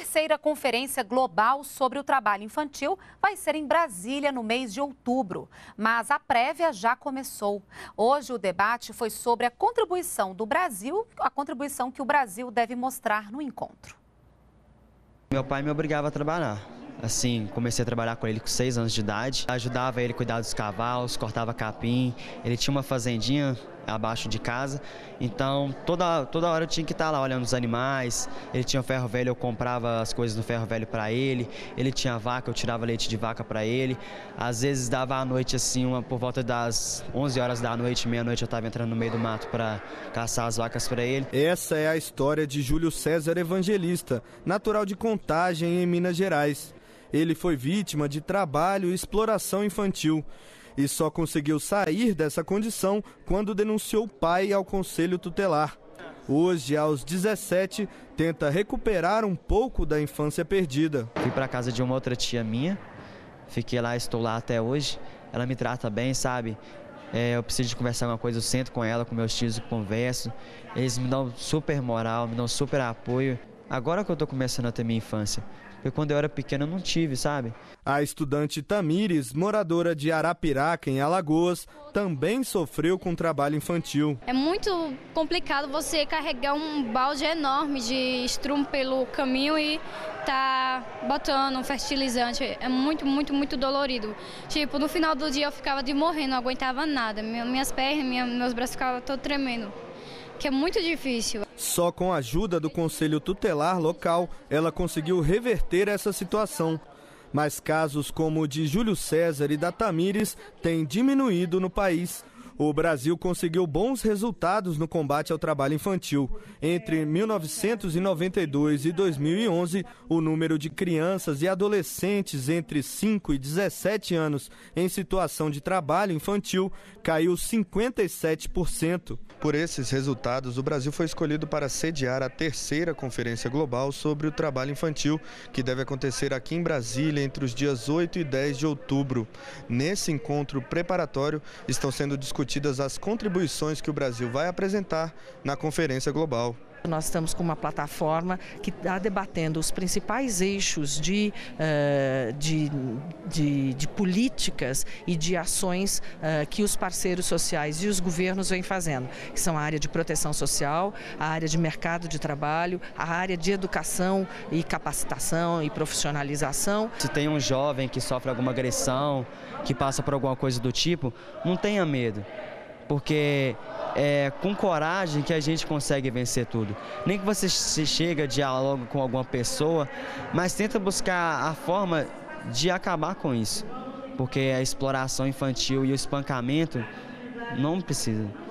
III Conferência Global sobre o Trabalho Infantil vai ser em Brasília no mês de outubro, mas a prévia já começou. Hoje o debate foi sobre a contribuição que o Brasil deve mostrar no encontro. Meu pai me obrigava a trabalhar. Assim, comecei a trabalhar com ele com 6 anos de idade. Ajudava ele a cuidar dos cavalos, cortava capim. Ele tinha uma fazendinha abaixo de casa, então toda hora eu tinha que estar lá olhando os animais. Ele tinha um ferro velho, eu comprava as coisas no ferro velho para ele. Ele tinha vaca, eu tirava leite de vaca para ele. Às vezes dava à noite, assim, por volta das 11 horas da noite, meia-noite, eu estava entrando no meio do mato para caçar as vacas para ele. Essa é a história de Júlio César Evangelista, natural de Contagem, em Minas Gerais. Ele foi vítima de trabalho e exploração infantil e só conseguiu sair dessa condição quando denunciou o pai ao Conselho Tutelar. Hoje, aos 17, tenta recuperar um pouco da infância perdida. Fui para casa de uma outra tia minha, fiquei lá, estou lá até hoje. Ela me trata bem, sabe? Eu preciso de conversar alguma coisa, eu sento com ela, com meus tios, eu converso. Eles me dão super moral, me dão super apoio. Agora que eu estou começando a ter minha infância, porque quando eu era pequeno eu não tive, sabe? A estudante Tamires, moradora de Arapiraca, em Alagoas, também sofreu com trabalho infantil. É muito complicado você carregar um balde enorme de estrume pelo caminho e tá botando um fertilizante. É muito dolorido. Tipo, no final do dia eu ficava de morrer, não aguentava nada. Minhas pernas, meus braços ficavam todos tremendo, que é muito difícil. Só com a ajuda do Conselho Tutelar Local, ela conseguiu reverter essa situação. Mas casos como o de Júlio César e da Tamires têm diminuído no país. O Brasil conseguiu bons resultados no combate ao trabalho infantil. Entre 1992 e 2011, o número de crianças e adolescentes entre 5 e 17 anos em situação de trabalho infantil caiu 57%. Por esses resultados, o Brasil foi escolhido para sediar a terceira Conferência Global sobre o Trabalho Infantil, que deve acontecer aqui em Brasília entre os dias 8 e 10 de outubro. Nesse encontro preparatório, estão sendo discutidas as contribuições que o Brasil vai apresentar na Conferência Global. Nós estamos com uma plataforma que está debatendo os principais eixos de políticas e de ações que os parceiros sociais e os governos vêm fazendo, que são a área de proteção social, a área de mercado de trabalho, a área de educação e capacitação e profissionalização. Se tem um jovem que sofre alguma agressão, que passa por alguma coisa do tipo, não tenha medo, porque é com coragem que a gente consegue vencer tudo. Nem que você se chega, dialoga com alguma pessoa, mas tenta buscar a forma de acabar com isso, porque a exploração infantil e o espancamento não precisa.